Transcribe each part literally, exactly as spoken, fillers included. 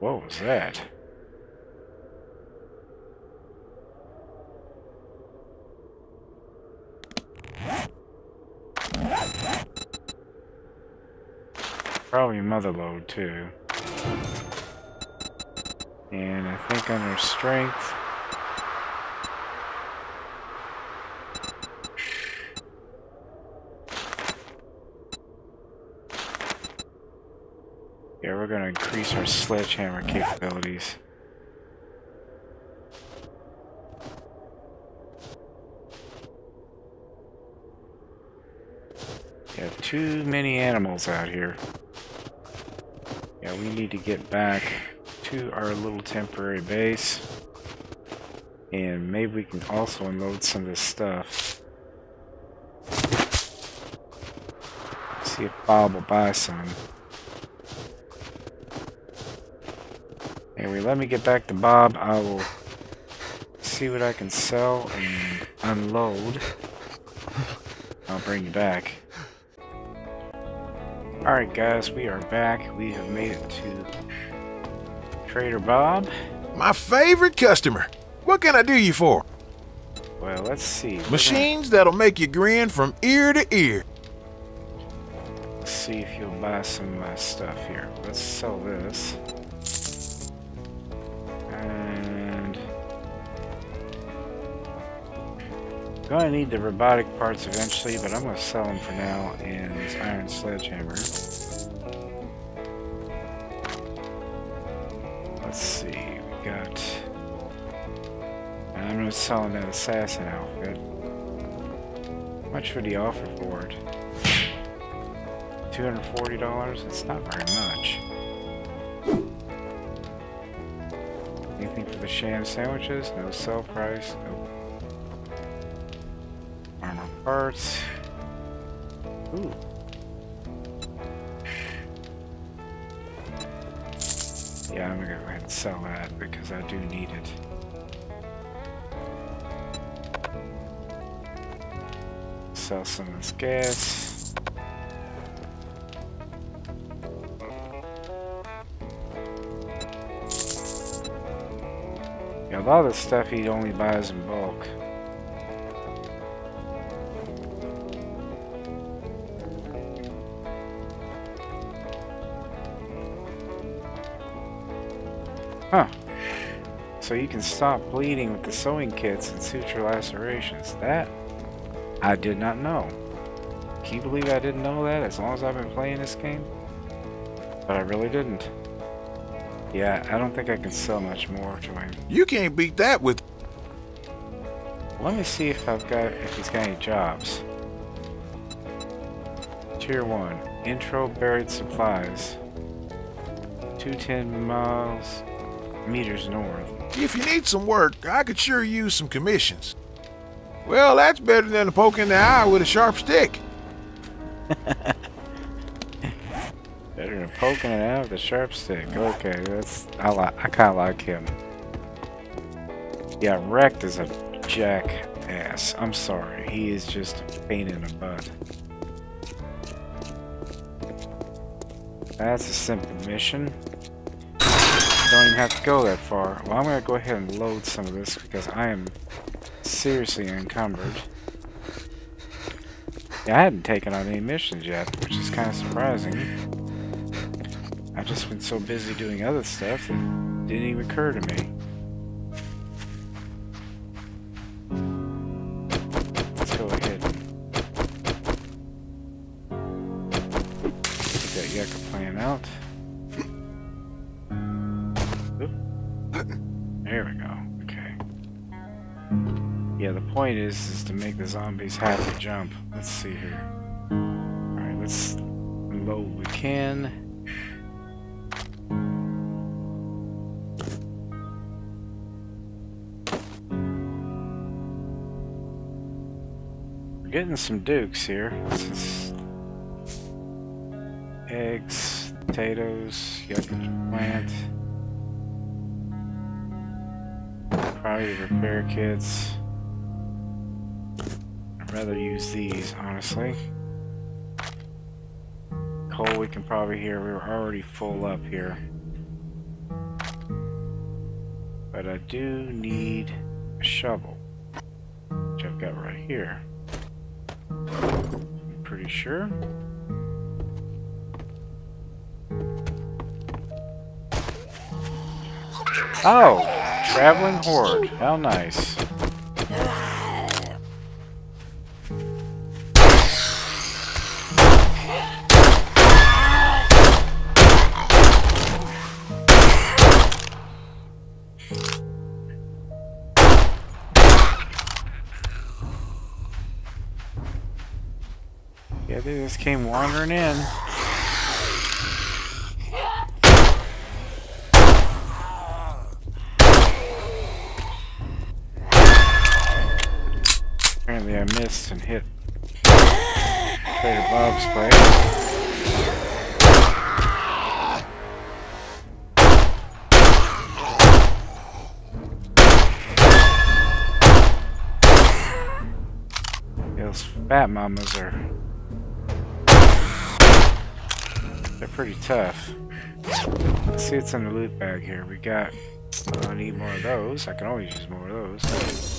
What was that? Probably mother load too. And I think under strength. Yeah, we're gonna increase our sledgehammer capabilities. We have too many animals out here. Yeah, we need to get back to our little temporary base. And maybe we can also unload some of this stuff. Let's see if Bob will buy some. Anyway, let me get back to Bob. I will see what I can sell and unload. I'll bring you back. Alright guys, we are back. We have made it to Trader Bob. My favorite customer. What can I do you for? Well, let's see. Machines gonna... that'll make you grin from ear to ear. Let's see if you'll buy some of my stuff here. Let's sell this. I'm going to need the robotic parts eventually, but I'm going to sell them for now in this iron sledgehammer. Let's see, we got... I'm going to sell them that assassin outfit. How much would he offer for it? two hundred forty dollars? It's not very much. Anything for the sham sandwiches? No sell price, nope. Armor parts. Ooh. Yeah, I'm gonna go ahead and sell that because I do need it. Sell some of this gas. Yeah, a lot of the stuff he only buys in bulk. Huh. So you can stop bleeding with the sewing kits and suture lacerations. That I did not know. Can you believe I didn't know that as long as I've been playing this game? But I really didn't. Yeah, I don't think I can sell much more to him. You can't beat that with... Let me see if I've got if he's got any jobs. Tier one. Intro buried supplies. two hundred ten miles. Meters north. If you need some work, I could sure use some commissions. Well, that's better than a poke in the eye with a sharp stick. Better than a poke in the eye with a sharp stick. Okay, that's I like. I kind of like him. Yeah, Wrecked is a jackass. I'm sorry, he is just a pain in the butt. That's a simple mission. don't even have to go that far. Well, I'm going to go ahead and load some of this because I am seriously encumbered. Yeah, I hadn't taken on any missions yet, which is kind of surprising. I've just been so busy doing other stuff that it didn't even occur to me. Let's go ahead and get that yucca plant out. There we go. Okay. Yeah, the point is, is to make the zombies happy jump. Let's see here. Alright, let's load what we can. We're getting some dukes here. This is eggs, potatoes, yucca plant. Probably repair kits. I'd rather use these, honestly. Coal we can probably hear. We were already full up here. But I do need a shovel, which I've got right here. I'm pretty sure. Oh! Traveling horde, how nice. Yeah, they just came wandering in. Apparently I missed and hit Trader Bob's place. Those fat mamas are... they're pretty tough. Let's see what's in the loot bag here. We got... well, I need more of those. I can always use more of those.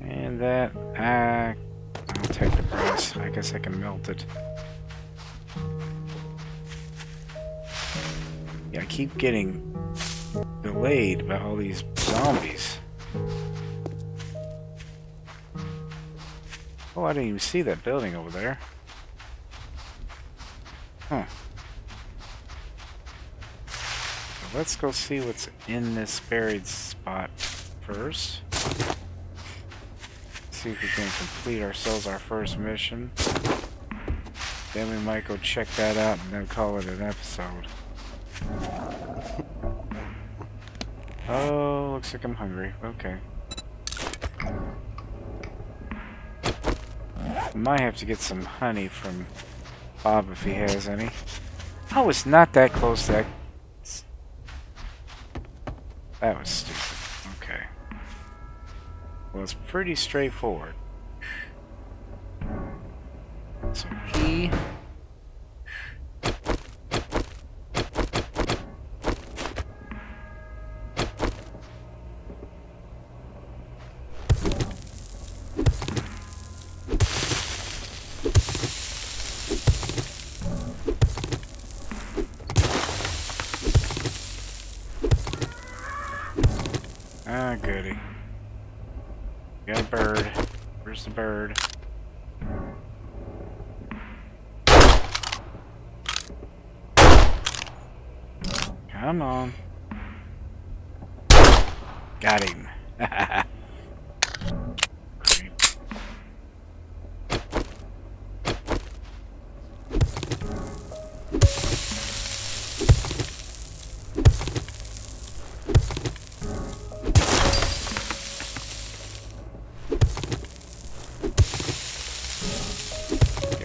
And that, uh, I'll take the brass. I guess I can melt it. Yeah, I keep getting delayed by all these zombies. Oh, I didn't even see that building over there. Huh. So let's go see what's in this buried spot first. See if we can complete ourselves our first mission. Then we might go check that out and then call it an episode. Oh, looks like I'm hungry. Okay. Might have to get some honey from Bob if he has any. I was not that close to that. That was stupid. Okay. Well, it's pretty straightforward. So he... ah, goody. Got a bird. Where's the bird? Come on. Got him. Creep.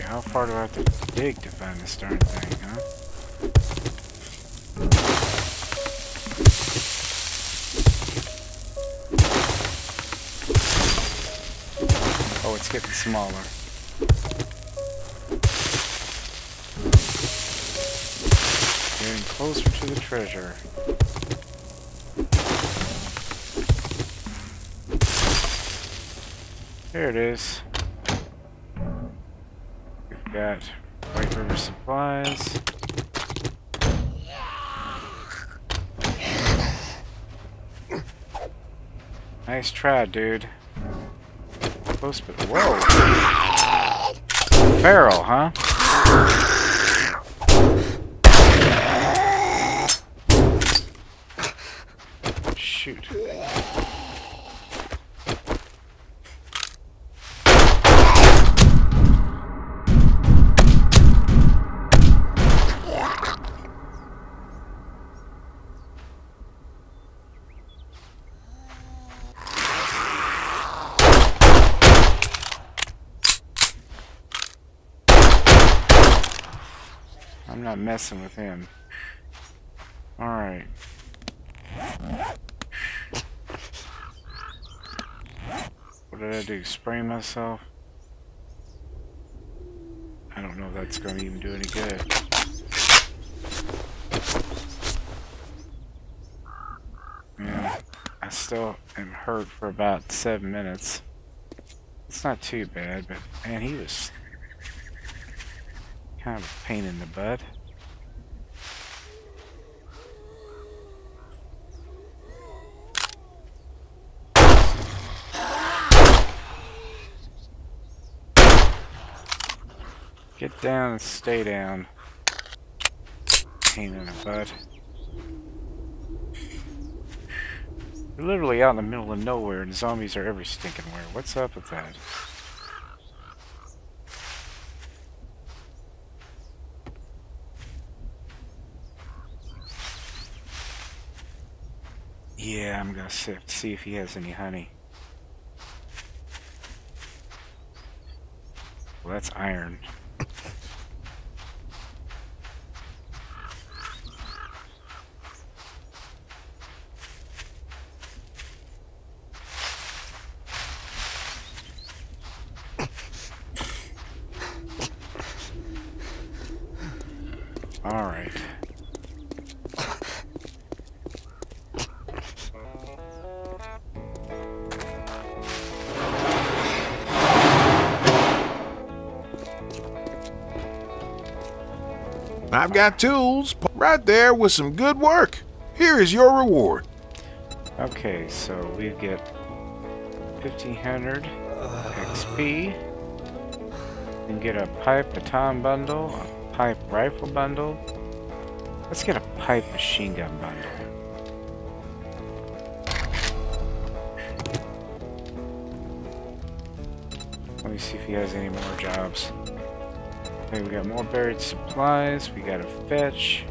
How far do I have to dig to find this darn thing, huh? Oh, it's getting smaller. to the treasure. There it is. We've got White River supplies. Nice try, dude. Close, but whoa! Feral, huh? Shoot. I'm not messing with him. All right. What did I do? Spray myself? I don't know if that's going to even do any good. Yeah, I still am hurt for about seven minutes. It's not too bad, but man, he was kind of a pain in the butt. Get down and stay down. Pain in the butt. We're literally out in the middle of nowhere and zombies are every stinking where. What's up with that? Yeah, I'm gonna sift, see if he has any honey. Well, that's iron. All right. I've got tools right there with some good work. Here is your reward. Okay, so we get fifteen hundred X P. And get a pipe baton bundle, a pipe rifle bundle. Let's get a pipe machine gun bundle. Let me see if he has any more jobs. Okay, we got more buried supplies, we got a fetch.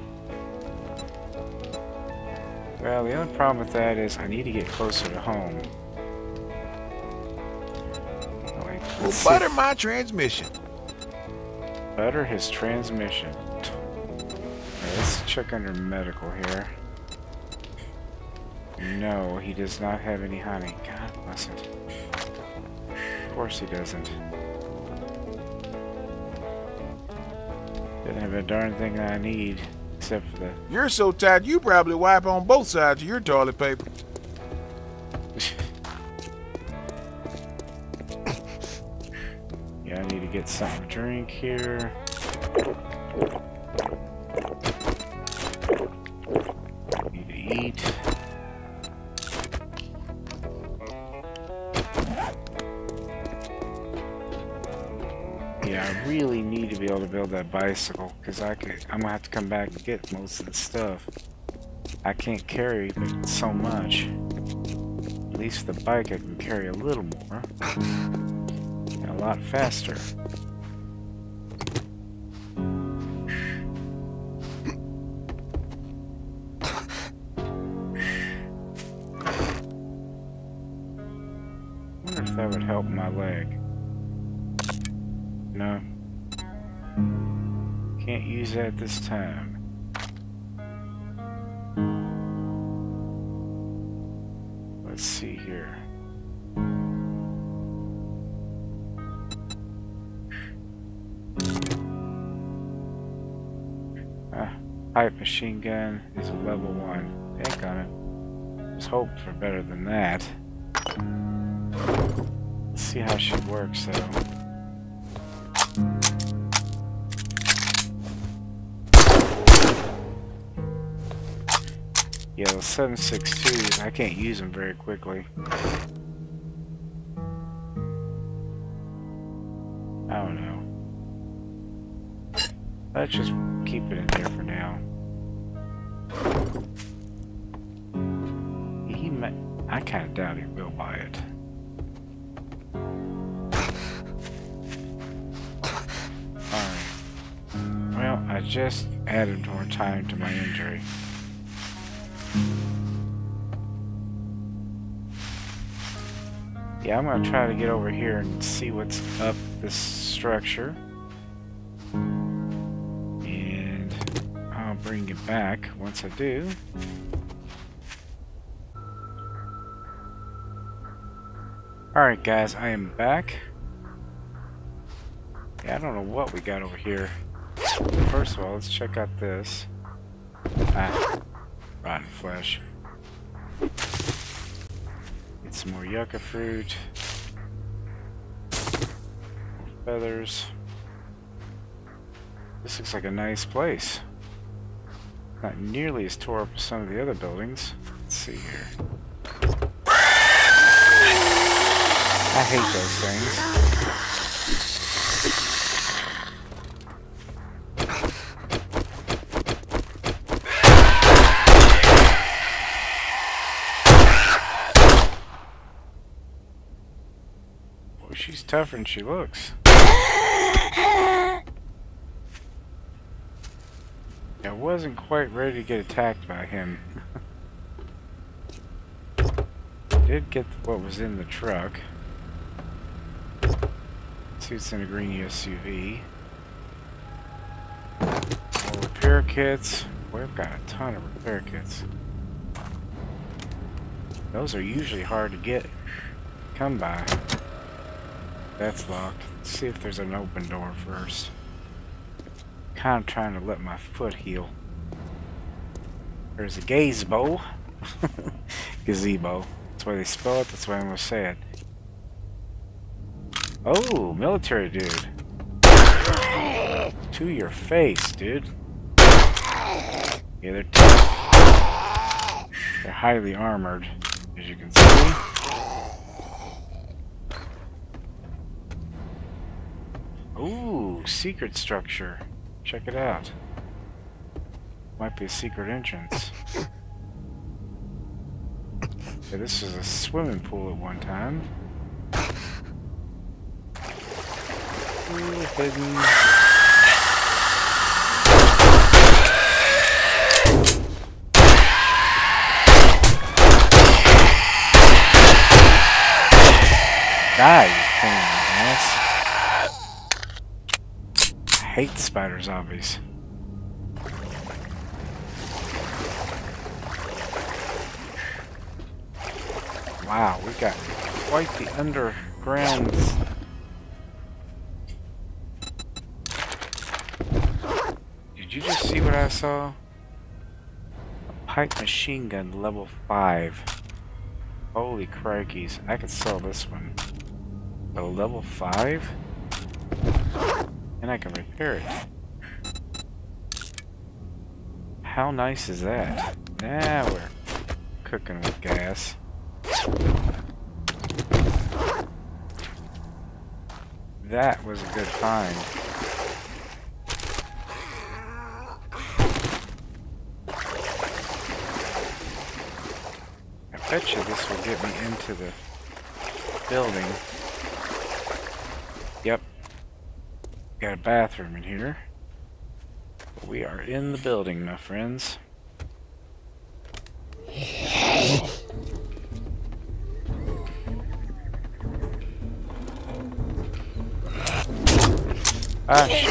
Well, the only problem with that is I need to get closer to home. Like, well, butter see. my transmission. Butter his transmission. Right, let's check under medical here. No, he does not have any honey. God bless it. Of course he doesn't. Didn't have a darn thing I need, except for the... You're so tired, you probably wipe on both sides of your toilet paper. Yeah, I need to get something to drink here. Need to eat. Yeah, I really need to be able to build that bicycle, because I could, I'm gonna have to come back and get most of the stuff. I can't carry so much. At least the bike I can carry a little more. And a lot faster. I wonder if that would help my leg. No. Can't use that this time. Let's see here. Ah, pipe machine gun is a level one. Heck on it. Let's hope for better than that. Let's see how she works though. Yeah, those seven six twos, I can't use them very quickly. I don't know. Let's just keep it in there for now. He might. I kind of doubt he will buy it. Alright. Well, I just added more time to my injury. Yeah, I'm going to try to get over here and see what's up this structure. And I'll bring you back once I do. Alright guys, I am back. Yeah, I don't know what we got over here. First of all, let's check out this. Ah, rotten flesh. Some more yucca fruit, feathers. This looks like a nice place. Not nearly as tore up as some of the other buildings. Let's see here. I hate those things. She's tougher than she looks. I wasn't quite ready to get attacked by him. Did get what was in the truck. See, it's in a green S U V. More repair kits. Boy, I've got a ton of repair kits. Those are usually hard to get, come by. That's locked. Let's see if there's an open door first. Kind of trying to let my foot heal. There's a gazebo. Gazebo. That's the way they spell it. That's the way I'm going to say it. Oh, military dude. To your face, dude. Yeah, they're tough. They're highly armored, as you can see. Ooh, secret structure. Check it out. Might be a secret entrance. Yeah, this was a swimming pool at one time. Ooh, hidden. Die, you ass. I hate spider zombies. Wow, we got quite the underground. Did you just see what I saw? A pipe machine gun level five. Holy crikeys, I could sell this one. A level five? And I can repair it. How nice is that? Now we're cooking with gas. That was a good find. I bet you this will get me into the building. Yep. Got a bathroom in here. But we are in the building, my friends. Ah, shit.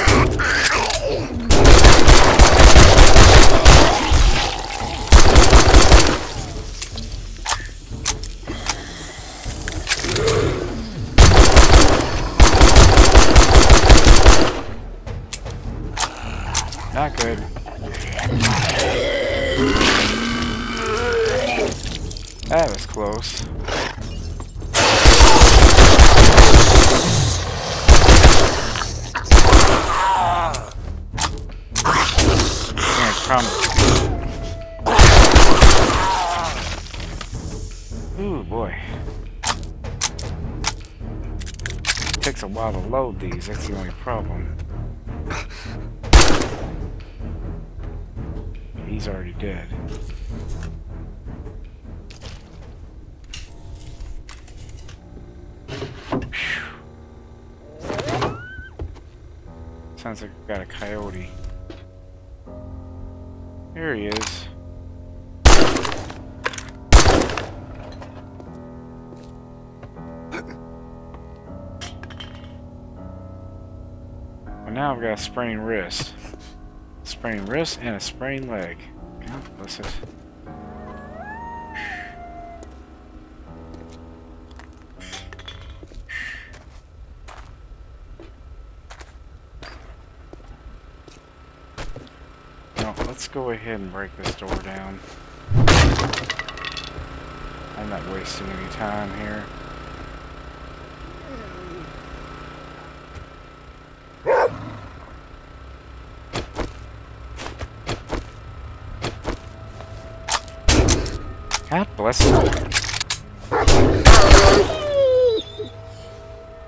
Not good. That was close. Yeah, promise. Ooh, boy. It takes a while to load these, that's the only problem. He's already dead. Sounds like we've got a coyote. Here he is. Well, now I've got a sprained wrist. A sprained wrist and a sprained leg. God bless it. Go ahead and break this door down. I'm not wasting any time here. God bless you. I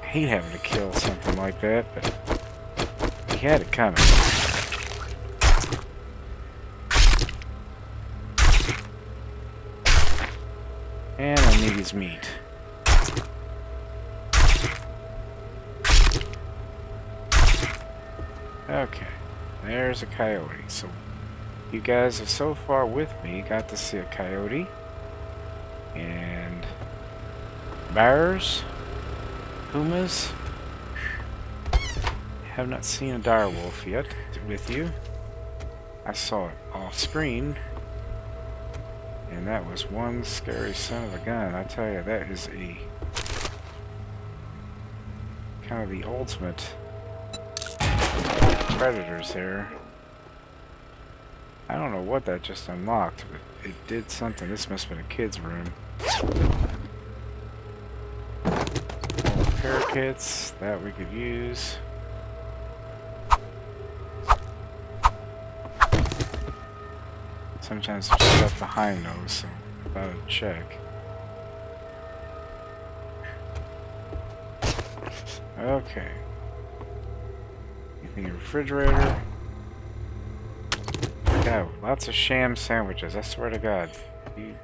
hate having to kill something like that, but he had it coming. And I need his meat. Okay, there's a coyote. So, you guys have so far with me got to see a coyote and bears, pumas. Have not seen a direwolf yet with you. I saw it off screen. And that was one scary son of a gun. I tell you, that is a kind of the ultimate predators there. I don't know what that just unlocked, but it did something. This must have been a kid's room. Parakeets that we could use. Sometimes there's stuff behind those, so I thought I'd check. Okay. Anything in the refrigerator? Yeah, lots of sham sandwiches, I swear to God. You...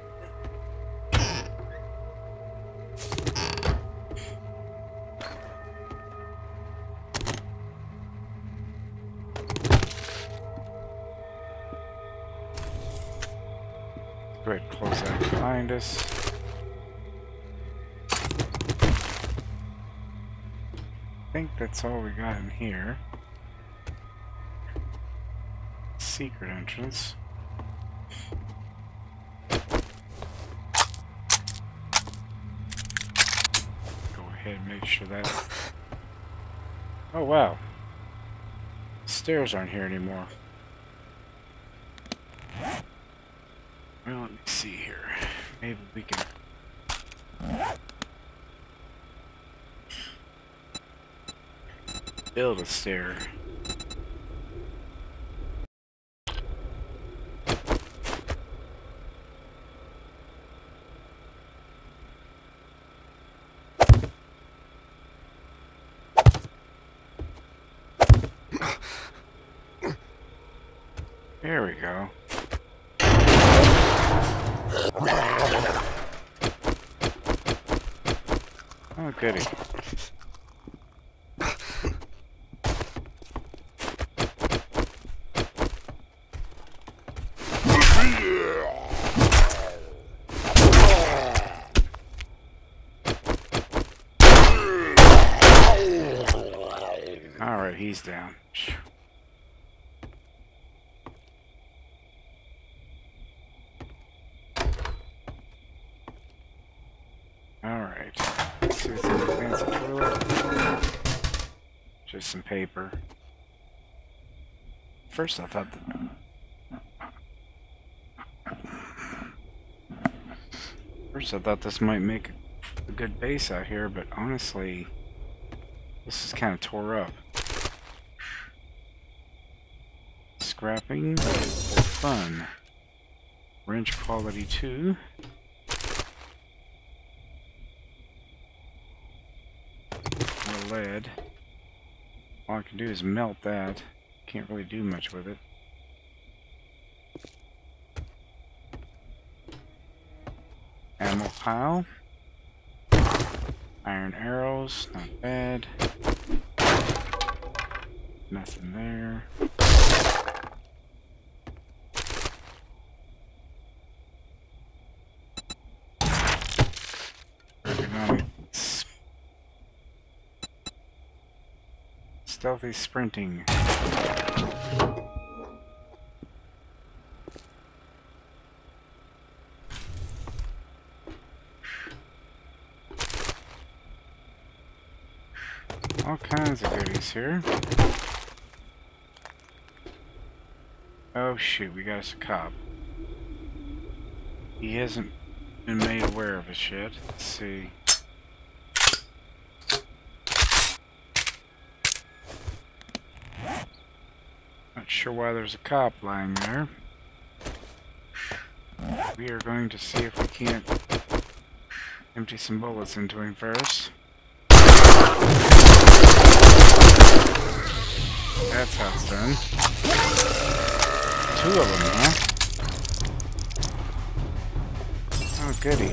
Go ahead and close that behind us. I think that's all we got in here. Secret entrance. Go ahead and make sure that... Oh wow! The stairs aren't here anymore. Well, let me see here. Maybe we can... build a stair. There we go. Oh, goody. All right, he's down. Just some paper. First I thought that... First I thought this might make a good base out here, but honestly, this is kind of tore up. Scrapping for fun. Wrench quality two. More lead. All I can do is melt that. Can't really do much with it. Animal pile. Iron arrows, not bad. Nothing there. Ergonomic. Stealthy sprinting. All kinds of goodies here. Oh shoot, we got us a cop. He hasn't been made aware of us yet. Let's see. Not sure why there's a cop lying there. We are going to see if we can't empty some bullets into him first. That's how it's done. Two of them, huh? Oh, goody.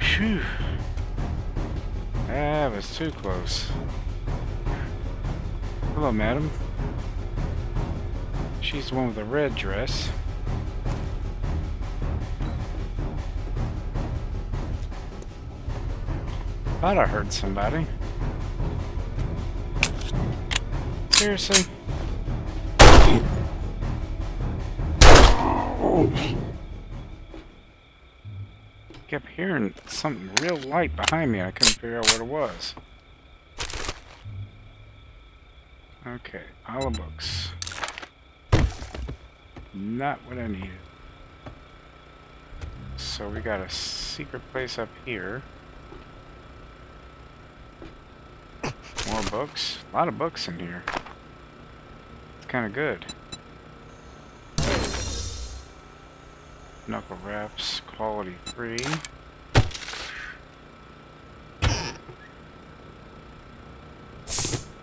Phew. That was too close. Hello, madam. She's the one with the red dress. Thought I heard somebody. Seriously? Kept hearing something real light behind me. I couldn't figure out what it was. Okay, all the books. Not what I needed. So we got a secret place up here. More books. A lot of books in here. It's kind of good. Knuckle wraps, quality three.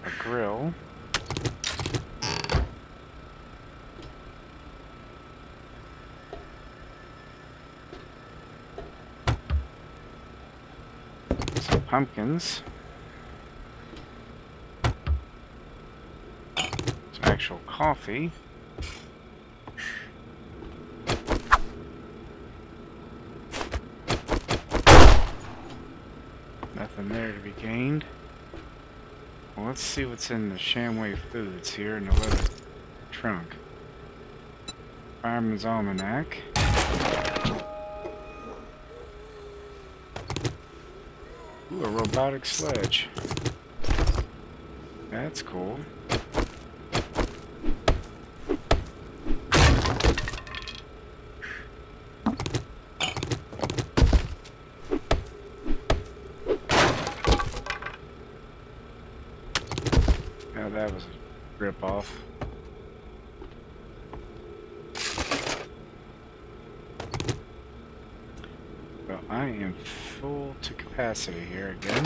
A grill. Pumpkins. It's actual coffee. Nothing there to be gained. Well, let's see what's in the Shamway Foods here in the leather trunk. Fireman's Almanac. Ooh, a robotic sledge. That's cool. Now that was a rip-off. Well, I am full to capacity here again.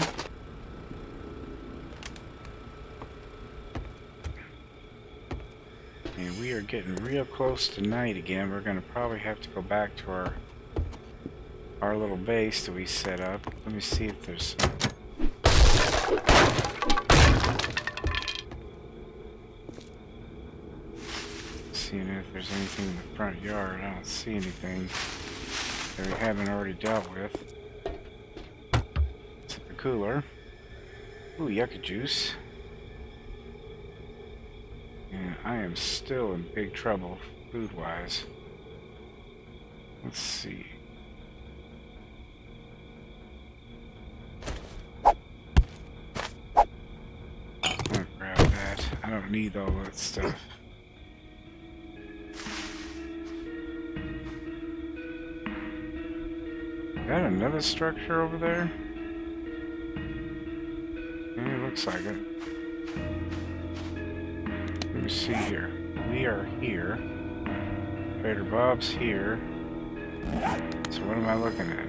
And we are getting real close to night again. We're going to probably have to go back to our our little base that we set up. Let me see if there's seeing if there's anything in the front yard. I don't see anything that we haven't already dealt with. Cooler. Ooh, yucca juice. And I am still in big trouble food-wise. Let's see. need all that stuff. Got another structure over there? It looks like it. Let me see here. We are here. Trader Bob's here. So what am I looking at?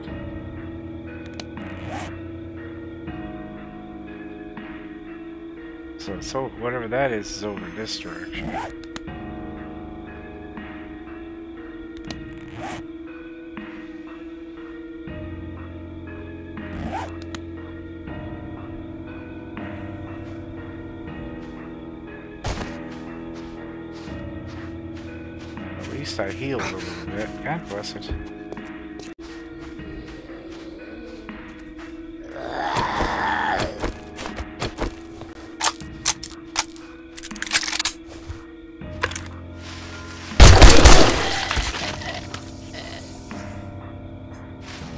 So, so whatever that is is over this direction. I healed a little bit. God bless it.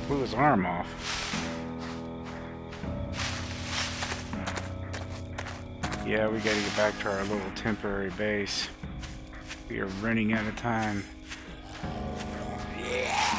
Blew his arm off. Yeah, we gotta get back to our little temporary base. We are running out of time. Yeah.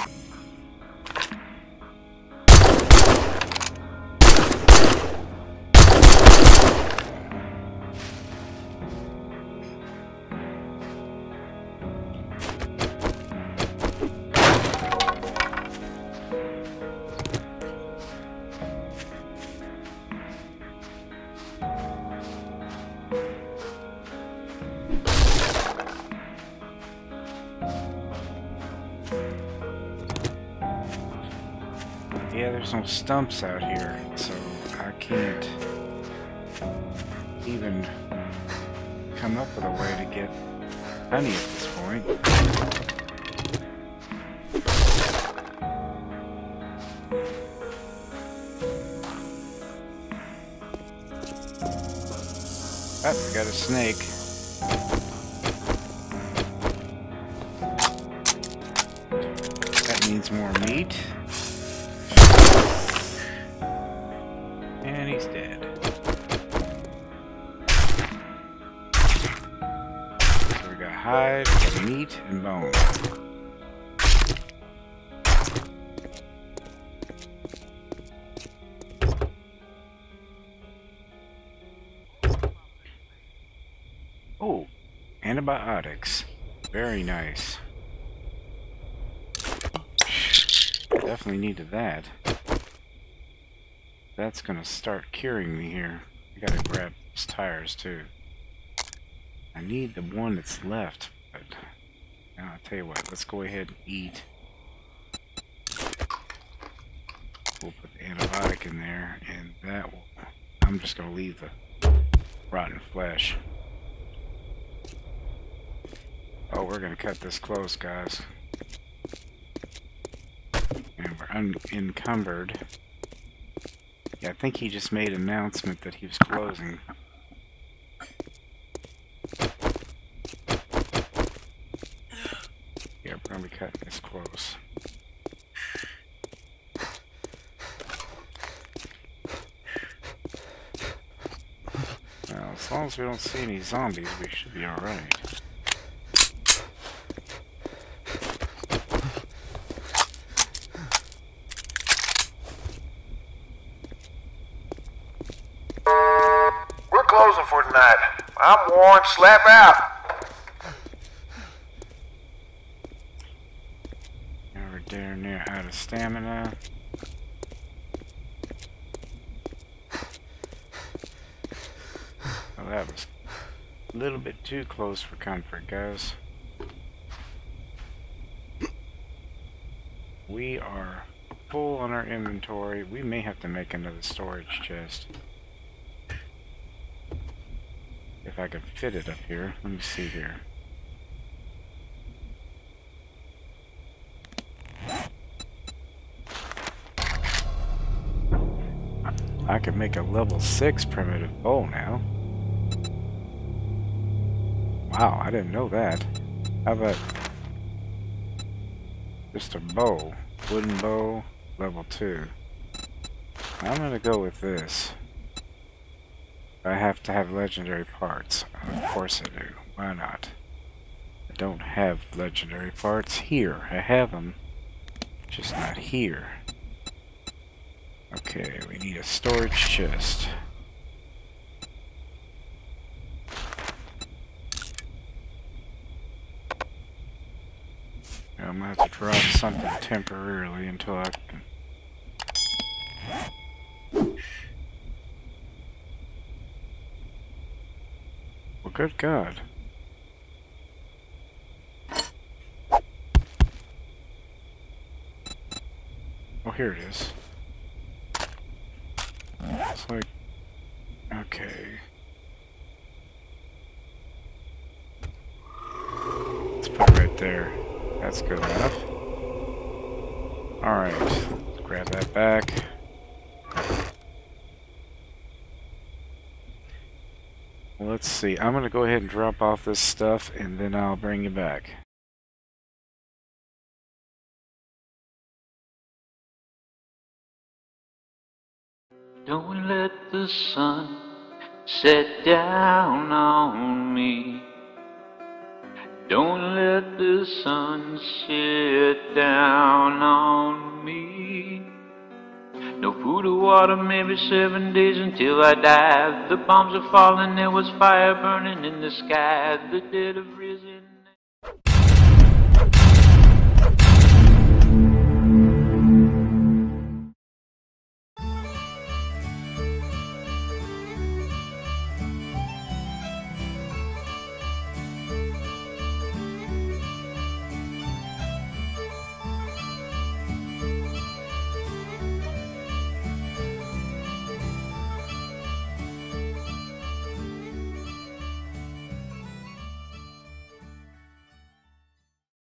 Yeah, there's no stumps out here, so I can't even come up with a way to get honey at this point. Oh, I got a snake. That means more meat. And he's dead. So we got hide, meat, and bone. Oh, antibiotics. Very nice. Definitely needed that. That's gonna start curing me here. I gotta grab those tires too. I need the one that's left, but now I'll tell you what, let's go ahead and eat. We'll put the antibiotic in there, and that will. I'm just gonna leave the rotten flesh. Oh, we're gonna cut this close, guys. And we're unencumbered. Yeah, I think he just made an announcement that he was closing. Yeah, we're gonna be cutting this close. Well, as long as we don't see any zombies, we should be alright. For tonight. I'm warned, slap out. Now we're darn near out of stamina. Well, that was a little bit too close for comfort, guys. We are full on our inventory. We may have to make another storage chest. If I could fit it up here. Let me see here. I could make a level six primitive bow now. Wow, I didn't know that. How about just a bow? Wooden bow, level two. I'm gonna go with this. I have to have legendary parts. Of course I do. Why not? I don't have legendary parts here. I have them, just not here. Okay, we need a storage chest. I'm going to have to drop something temporarily until I can... Well, good God. Oh, here it is. It's like... Okay. Let's put it right there. That's good enough. Alright, grab that back. Let's see, I'm going to go ahead and drop off this stuff and then I'll bring you back. Don't let the sun set down on me. Don't let the sun sit down on me. No food or water, maybe seven days until I die. The bombs are falling, there was fire burning in the sky. The dead have risen.